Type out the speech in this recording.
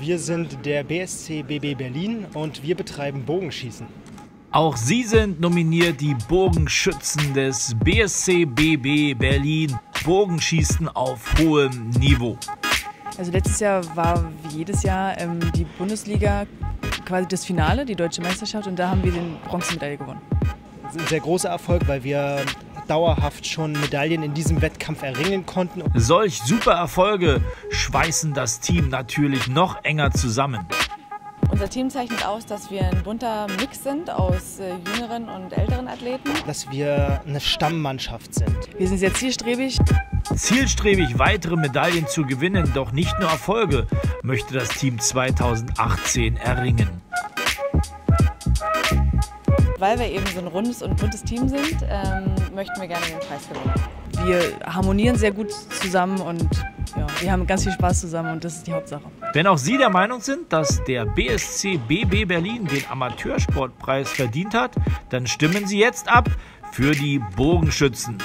Wir sind der BSC BB Berlin und wir betreiben Bogenschießen. Auch sie sind nominiert, die Bogenschützen des BSC BB Berlin. Bogenschießen auf hohem Niveau. Also letztes Jahr war wie jedes Jahr die Bundesliga quasi das Finale, die deutsche Meisterschaft, und da haben wir den Bronzemedaille gewonnen. Das ist ein sehr großer Erfolg, weil wir dauerhaft schon Medaillen in diesem Wettkampf erringen konnten. Solch super Erfolge schweißen das Team natürlich noch enger zusammen. Unser Team zeichnet aus, dass wir ein bunter Mix sind aus jüngeren und älteren Athleten. Dass wir eine Stammmannschaft sind. Wir sind sehr zielstrebig. Zielstrebig weitere Medaillen zu gewinnen, doch nicht nur Erfolge möchte das Team 2018 erringen. Weil wir eben so ein rundes und buntes Team sind, möchten wir gerne den Preis gewinnen. Wir harmonieren sehr gut zusammen und ja, wir haben ganz viel Spaß zusammen und das ist die Hauptsache. Wenn auch Sie der Meinung sind, dass der BSC BB Berlin den Amateursportpreis verdient hat, dann stimmen Sie jetzt ab für die Bogenschützen.